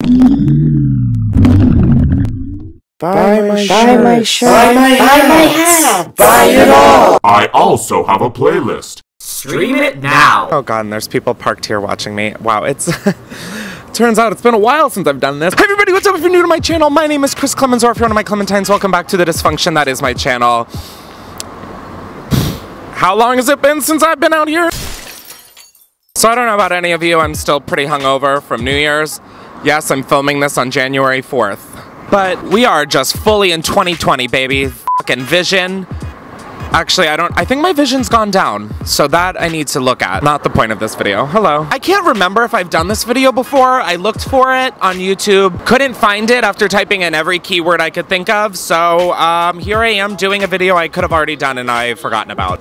Buy my shirt, buy my hat, buy it all! I also have a playlist. Stream it now! Oh god, and there's people parked here watching me. Wow, it's... Turns out it's been a while since I've done this. Hi everybody, what's up? If you're new to my channel, my name is Chris Klemens, or if you're one of my Clementines, welcome back to the dysfunction that is my channel. How long has it been since I've been out here? So I don't know about any of you, I'm still pretty hungover from New Year's. Yes, I'm filming this on January 4th. But we are just fully in 2020, baby. Fucking vision. Actually, I think my vision's gone down. So that I need to look at. Not the point of this video. Hello. I can't remember if I've done this video before. I looked for it on YouTube. Couldn't find it after typing in every keyword I could think of. So here I am doing a video I could have already done and I've forgotten about.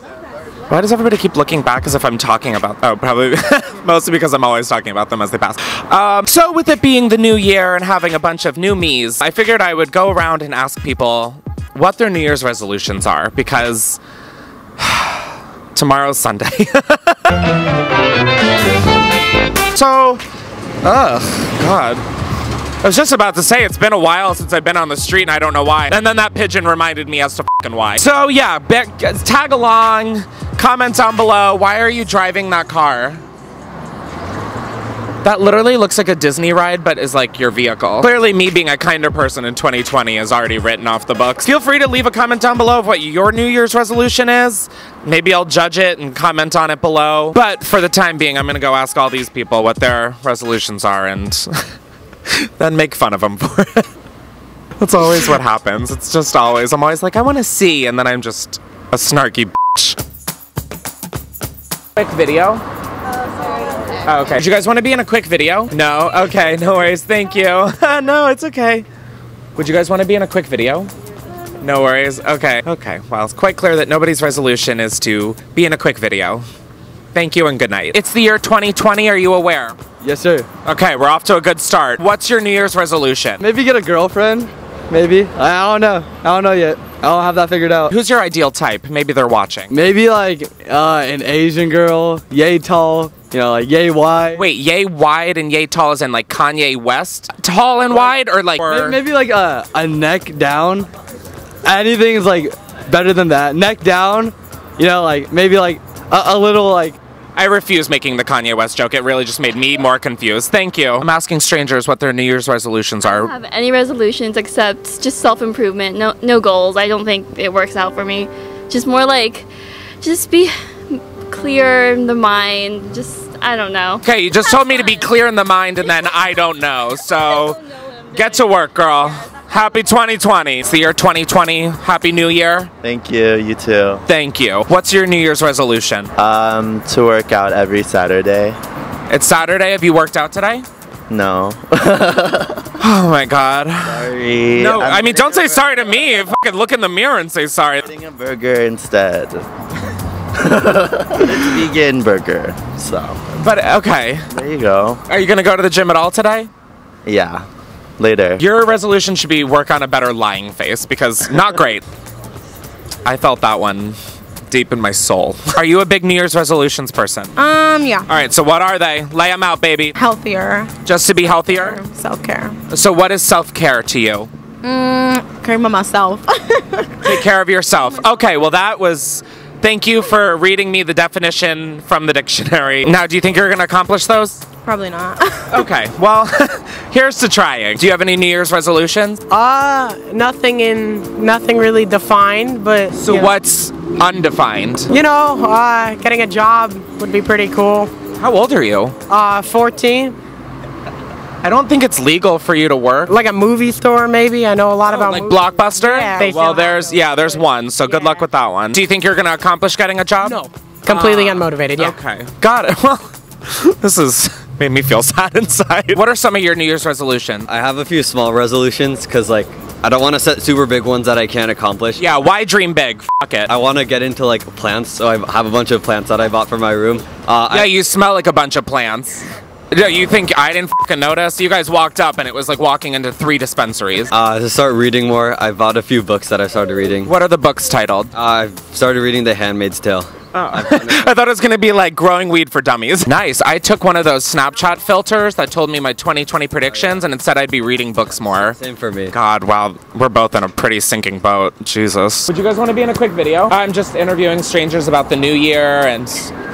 Why does everybody keep looking back as if I'm talking about them? Oh, probably mostly because I'm always talking about them as they pass. So with it being the new year and having a bunch of new me's, I figured I would go around and ask people what their New Year's resolutions are, because tomorrow's Sunday. So, oh god. I was just about to say it's been a while since I've been on the street and I don't know why. And then that pigeon reminded me as to fucking why. So yeah, tag along, comment down below, why are you driving that car? That literally looks like a Disney ride, but is like your vehicle. Clearly me being a kinder person in 2020 is already written off the books. Feel free to leave a comment down below of what your New Year's resolution is. Maybe I'll judge it and comment on it below. But for the time being, I'm gonna go ask all these people what their resolutions are and... then make fun of them for it. That's always what happens. It's just always, I'm always like, I want to see, and then I'm just a snarky bitch. Quick video? Oh, okay. Did you guys want to be in a quick video? No? Okay, no worries. Thank you. No, it's okay. Would you guys want to be in a quick video? No worries. Okay. Okay, well, it's quite clear that nobody's resolution is to be in a quick video. Thank you and good night. It's the year 2020, are you aware? Yes, sir. Okay, we're off to a good start. What's your New Year's resolution? Maybe get a girlfriend, maybe. I don't know. I don't know yet. I don't have that figured out. Who's your ideal type? Maybe they're watching. Maybe like an Asian girl, yay tall, you know, like yay wide. Wait, yay wide and yay tall as in like Kanye West? Tall and wide or like... Or maybe like a neck down. Anything is like better than that. Neck down, you know, like maybe like a little like... I refuse making the Kanye West joke. It really just made me more confused. Thank you. I'm asking strangers what their New Year's resolutions are. I don't have any resolutions except just self-improvement. No goals. I don't think it works out for me. Just more like, just be clear in the mind. Just, I don't know. Okay, you just told me to be clear in the mind and then I don't know. So get to work, girl. Happy 2020. It's the year 2020. Happy New Year. Thank you. You too. Thank you. What's your New Year's resolution? To work out every Saturday. It's Saturday. Have you worked out today? No. Oh my god. Sorry. No, I mean, don't say sorry to me. Fucking look in the mirror and say sorry. I'm eating a burger instead. It's vegan burger, so. But, okay. There you go. Are you going to go to the gym at all today? Yeah. Later. Your resolution should be work on a better lying face, because not great. I felt that one deep in my soul. Are you a big New Year's resolutions person? Yeah. All right, so what are they? Lay them out, baby. Healthier. Just to be healthier? Self-care. So what is self-care to you? Caring about myself. Take care of yourself. Okay, well that was... Thank you for reading me the definition from the dictionary. Now, do you think you're going to accomplish those? Probably not. Okay, well, here's to trying. Do you have any New Year's resolutions? Nothing really defined, but... So yeah. What's undefined? You know, getting a job would be pretty cool. How old are you? 14. I don't think it's legal for you to work. Like a movie store, maybe? I know a lot about movies. Like Blockbuster? Yeah. Well, there's one, so good luck with that one. Do you think you're going to accomplish getting a job? No. Completely unmotivated, yeah. Okay. Got it. Well, this has made me feel sad inside. What are some of your New Year's resolutions? I have a few small resolutions, because, like, I don't want to set super big ones that I can't accomplish. Yeah, why dream big? Fuck it. I want to get into, like, plants, so I have a bunch of plants that I bought for my room. Yeah, you smell like a bunch of plants. Yeah, you think I didn't fucking notice? You guys walked up and it was like walking into 3 dispensaries. To start reading more, I bought a few books that I started reading. What are the books titled? I've started reading The Handmaid's Tale. Oh. I thought it was going to be like growing weed for dummies. Nice. I took one of those Snapchat filters that told me my 2020 predictions, and instead I'd be reading books more. Same for me. God, wow. We're both in a pretty sinking boat. Jesus. Would you guys want to be in a quick video? I'm just interviewing strangers about the new year and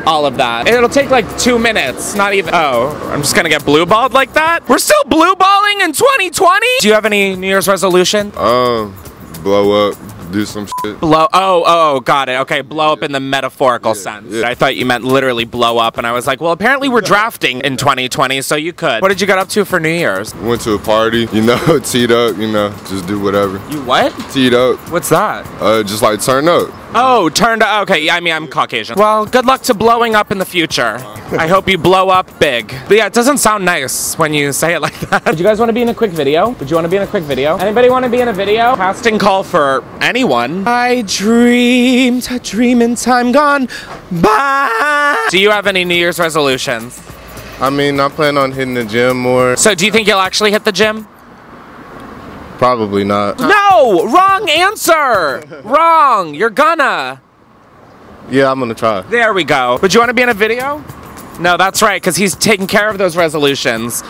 all of that. It'll take like 2 minutes, not even. Oh, I'm just going to get blue balled like that? We're still blue balling in 2020? Do you have any New Year's resolution? Blow up. Do some shit. Blow, oh, got it. Okay, blow up in the metaphorical sense. Yeah. I thought you meant literally blow up, and I was like, well, apparently we're drafting in 2020, so you could. What did you get up to for New Year's? Went to a party, you know, teed up, you know, just do whatever. You what? Teed up. What's that? Just like turn up. Oh, turned up. Okay, yeah, I mean, I'm Caucasian. Well, good luck to blowing up in the future. I hope you blow up big. But yeah, it doesn't sound nice when you say it like that. Would you guys want to be in a quick video? Would you want to be in a quick video? Anybody want to be in a video? Casting call for anyone. I dreamed a dream in time gone by. Do you have any New Year's resolutions? I mean, I plan on hitting the gym more. So do you think you'll actually hit the gym? Probably not. No! Wrong answer! Wrong! You're gonna. Yeah, I'm gonna try. There we go. Would you want to be in a video? No, that's right, because he's taking care of those resolutions.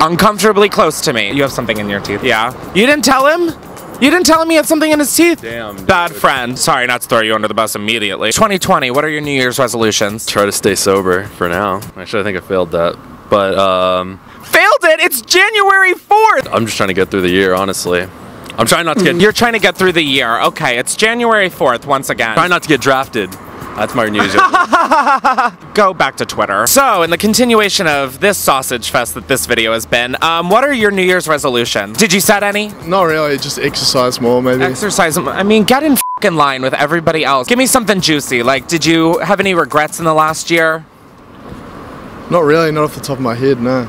Uncomfortably close to me. You have something in your teeth. Yeah. You didn't tell him? You didn't tell him he had something in his teeth? Damn. Bad friend. Sorry not to throw you under the bus immediately. 2020, what are your New Year's resolutions? Try to stay sober for now. Actually, I think I failed that. But, failed it! It's January 4th! I'm just trying to get through the year, honestly. I'm trying not to get... You're trying to get through the year. Okay, it's January 4th once again. Try not to get drafted. That's my news. Go back to Twitter. So, in the continuation of this sausage fest that this video has been, what are your New Year's resolutions? Did you set any? Not really, just exercise more, maybe. Exercise more. I mean, get in f***ing line with everybody else. Give me something juicy. Like, did you have any regrets in the last year? Not really, not off the top of my head, no.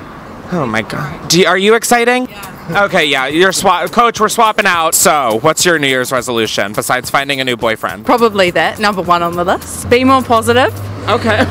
Oh my god. Are you exciting? Yeah. Okay, yeah, you're coach, we're swapping out. So, what's your New Year's resolution besides finding a new boyfriend? Probably that, #1 on the list. Be more positive. Okay.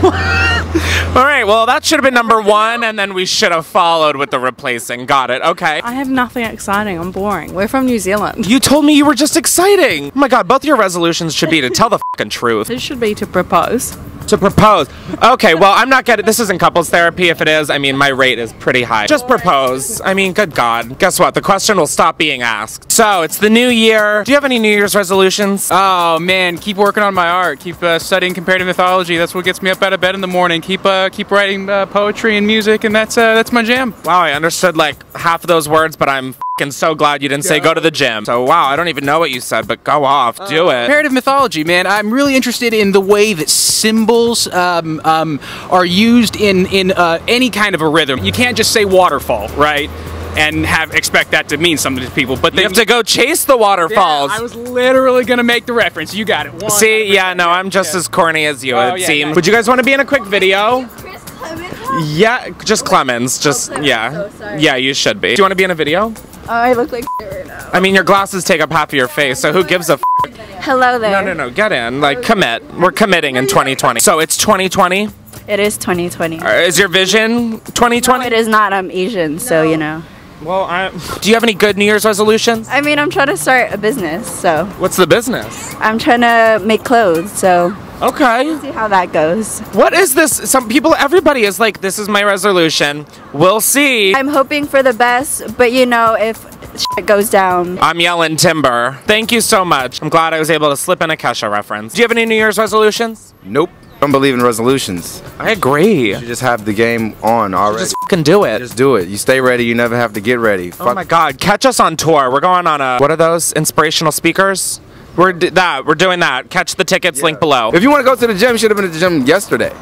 All right, well, that should have been #1 and then we should have followed with the replacing. Got it. Okay. I have nothing exciting. I'm boring. We're from New Zealand. You told me you were just exciting. Oh my god, both your resolutions should be to tell the fucking truth. It should be to propose. To propose. Okay, well, I'm not getting... This isn't couples therapy. If it is, I mean, my rate is pretty high. Just propose. I mean, good God. Guess what? The question will stop being asked. So, it's the new year. Do you have any New Year's resolutions? Oh, man. Keep working on my art. Keep studying comparative mythology. That's what gets me up out of bed in the morning. Keep writing poetry and music, and that's my jam. Wow, I understood, like, half of those words, but I'm f***ing so glad you didn't say go to the gym. So, wow, I don't even know what you said, but go off. Do it. Comparative mythology, man. I'm really interested in the way that symbols are used in any kind of a rhythm. You can't just say waterfall, right? And expect that to mean something to people, but they have to go chase the waterfalls. Yeah, I was literally gonna make the reference. You got it. 100%. See, yeah, no, I'm just as corny as you. Oh, it seems. Nice. Would you guys want to be in a quick video? Yeah, just Klemens. Just yeah, you should be. Do you want to be in a video? Oh, I look like shit right now. I mean, your glasses take up half of your face, so who gives a f***? Hello there. No, get in. Like, commit. We're committing in 2020. So, it's 2020? It is 2020. Is your vision 2020? No, it is not. I'm Asian, so, you know. Well, do you have any good New Year's resolutions? I mean, I'm trying to start a business, so. What's the business? I'm trying to make clothes, so. Okay. We'll see how that goes. What is this? Some people, everybody is like, this is my resolution. We'll see. I'm hoping for the best, but you know, if shit goes down. I'm yelling timber. Thank you so much. I'm glad I was able to slip in a Kesha reference. Do you have any New Year's resolutions? Nope. I don't believe in resolutions. I agree. You just have the game on already. Just fucking do it. Just do it. You stay ready. You never have to get ready. Oh my god. Catch us on tour. We're going on a... What are those? Inspirational speakers? We're doing that. Catch the tickets, link below. If you want to go to the gym, you should have been at the gym yesterday.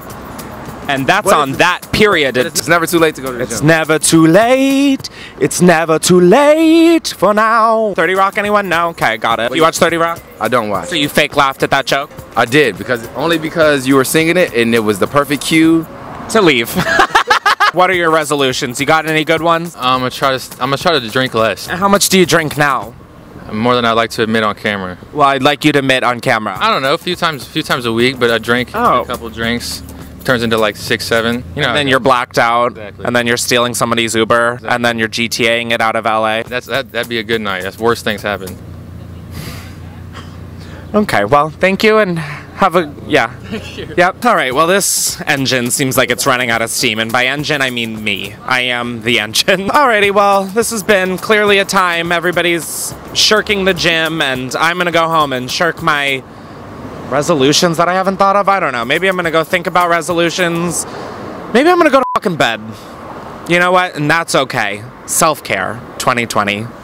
And that's on that period. It's never too late to go to the gym. It's never too late. It's never too late for now. 30 Rock, anyone? No? Okay, got it. You watch 30 Rock? I don't watch. So you fake laughed at that joke? I did, only because you were singing it and it was the perfect cue to leave. What are your resolutions? You got any good ones? I'm gonna try to drink less. And how much do you drink now? More than I'd like to admit on camera. Well, I'd like you to admit on camera. I don't know, a few times a week, but I drink a couple drinks. Turns into like 6, 7. You know, and then you're blacked out, exactly. And then you're stealing somebody's Uber, exactly. And then you're GTAing it out of LA. That'd be a good night. That's worse things happen. Okay, well, thank you and Have a, yeah. Yep. All right, well, this engine seems like it's running out of steam, and by engine, I mean me. I am the engine. Alrighty, well, this has been clearly a time. Everybody's shirking the gym, and I'm gonna go home and shirk my resolutions that I haven't thought of. I don't know. Maybe I'm gonna go think about resolutions. Maybe I'm gonna go to fucking bed. You know what? And that's okay. Self-care, 2020.